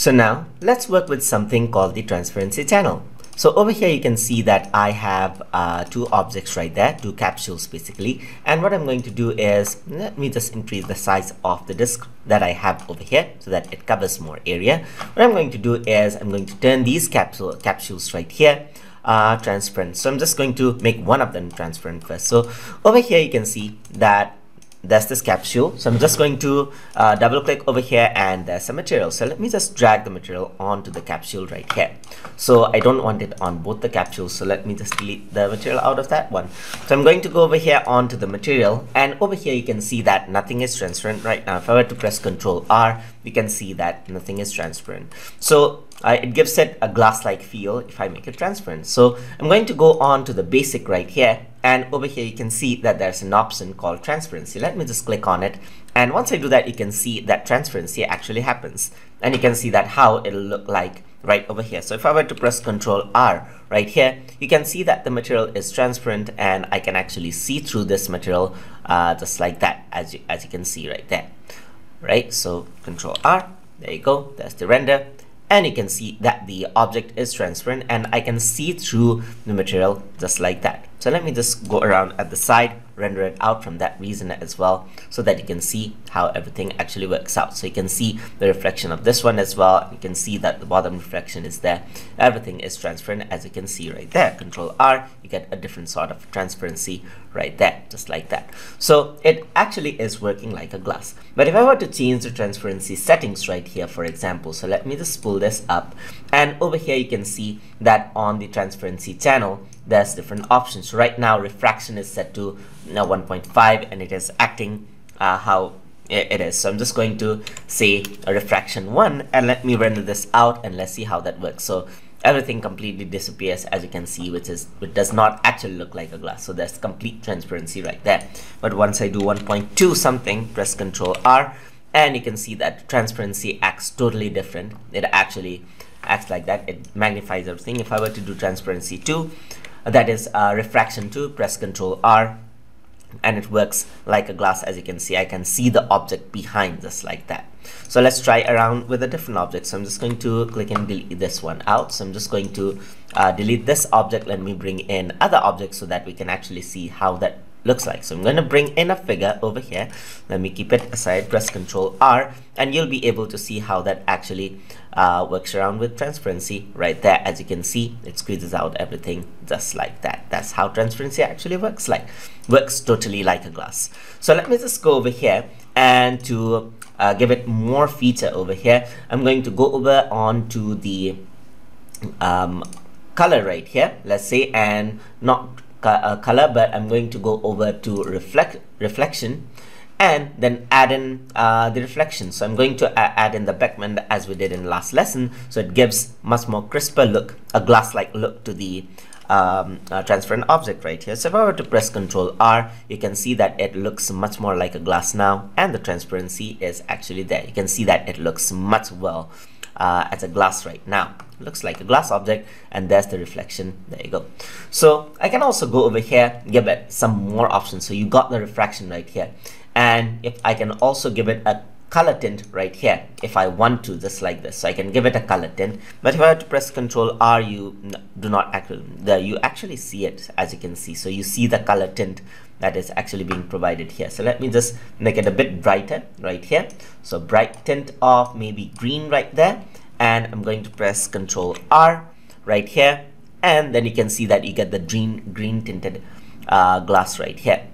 So now let's work with something called the transparency channel. So over here you can see that I have two objects right there, two capsules basically. And what I'm going to do is, let me just increase the size of the disk that I have over here so that it covers more area. What I'm going to do is I'm going to turn these capsules right here transparent. So I'm just going to make one of them transparent first. So over here you can see that there's this capsule. So I'm just going to double click over here and there's some material. So let me just drag the material onto the capsule right here. So I don't want it on both the capsules. So let me just delete the material out of that one. So I'm going to go over here onto the material, and over here you can see that nothing is transparent right now. If I were to press Ctrl R, we can see that nothing is transparent. So it gives it a glass-like feel if I make it transparent. So I'm going to go on to the basic right here. And over here, you can see that there's an option called transparency. Let me just click on it. And once I do that, you can see that transparency actually happens. And you can see that how it'll look like right over here. So if I were to press Ctrl R right here, you can see that the material is transparent and I can actually see through this material just like that, as you can see right there. Right, so Ctrl R, there you go, there's the render. And you can see that the object is transparent and I can see through the material just like that. So let me just go around at the side, render it out from that reason as well, so that you can see how everything actually works out. So you can see the reflection of this one as well. You can see that the bottom reflection is there. Everything is transparent, as you can see right there. Ctrl R, you get a different sort of transparency right there, just like that. So it actually is working like a glass. But if I were to change the transparency settings right here, for example, so let me just pull this up, and over here you can see that on the transparency channel, there's different options. So right now refraction is set to 1.5 and it is acting how it is. So I'm just going to say refraction 1 and let me render this out and let's see how that works. So everything completely disappears, as you can see, which does not actually look like a glass. So there's complete transparency right there. But once I do 1.2 something, press Ctrl R, and you can see that transparency acts totally different. It actually acts like that. It magnifies everything. If I were to do transparency 2, that is refraction 2, press Ctrl R, and it works like a glass. As you can see, I can see the object behind just like that. So let's try around with a different object. So I'm just going to click and delete this one out. So I'm just going to delete this object. Let me bring in other objects so that we can actually see how that looks like. So I'm going to bring in a figure over here. Let me keep it aside, press Ctrl R, and you'll be able to see how that actually works around with transparency right there. As you can see, it squeezes out everything just like that. That's how transparency actually works like. Works totally like a glass. So let me just go over here, and to give it more feature over here, I'm going to go over onto the color right here, let's say, and not color, but I'm going to go over to reflection and then add in the reflection. So I'm going to add in the Beckmann as we did in last lesson, so it gives much more crisper look, a glass-like look to the transparent object right here. So if I were to press Ctrl R, you can see that it looks much more like a glass now, and the transparency is actually there. You can see that it looks much well as a glass right now. It looks like a glass object, and there's the reflection. There you go. So I can also go over here, give it some more options. So you got the refraction right here, and if I can also give it a color tint right here if I want to, just like this. So I can give it a color tint, but if I were to press Ctrl R, you do not actually see it, as you can see. So you see the color tint that is actually being provided here. So let me just make it a bit brighter right here. So bright tint of maybe green right there, and I'm going to press Ctrl R right here, and then you can see that you get the green tinted glass right here.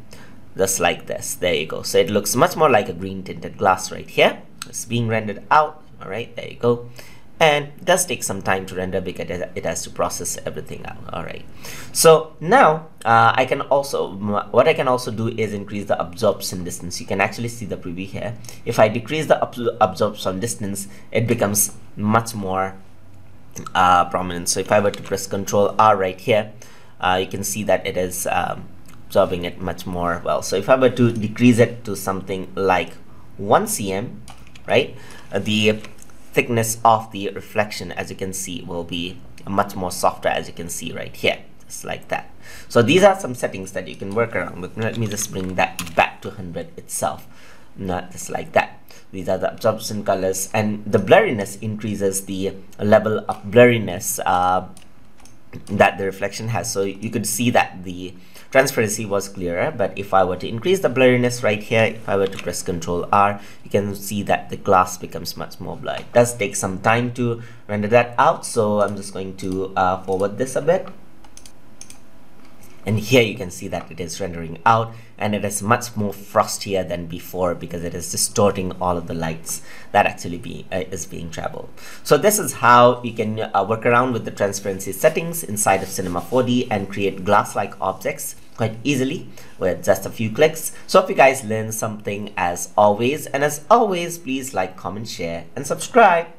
Just like this. There you go. So it looks much more like a green tinted glass right here. It's being rendered out. All right, there you go. And it does take some time to render because it has to process everything out. All right. So now what I can also do is increase the absorption distance. You can actually see the preview here. If I decrease the absorption distance, it becomes much more prominent. So if I were to press Ctrl R right here, you can see that it is absorbing it much more well. So if I were to decrease it to something like 1 cm, right, the thickness of the reflection, as you can see, will be much more softer, as you can see right here, just like that. So these are some settings that you can work around with. Let me just bring that back to 100 itself, not just like that. These are the absorption colors, and the blurriness increases the level of blurriness that the reflection has. So you could see that the transparency was clearer, but if I were to increase the blurriness right here, if I were to press Ctrl R, you can see that the glass becomes much more blurred. It does take some time to render that out, so I'm just going to forward this a bit. And here you can see that it is rendering out, and it is much more frostier than before because it is distorting all of the lights that actually is being traveled. So this is how you can work around with the transparency settings inside of Cinema 4D and create glass-like objects quite easily with just a few clicks. So if you guys learned something, as always, please like, comment, share, and subscribe.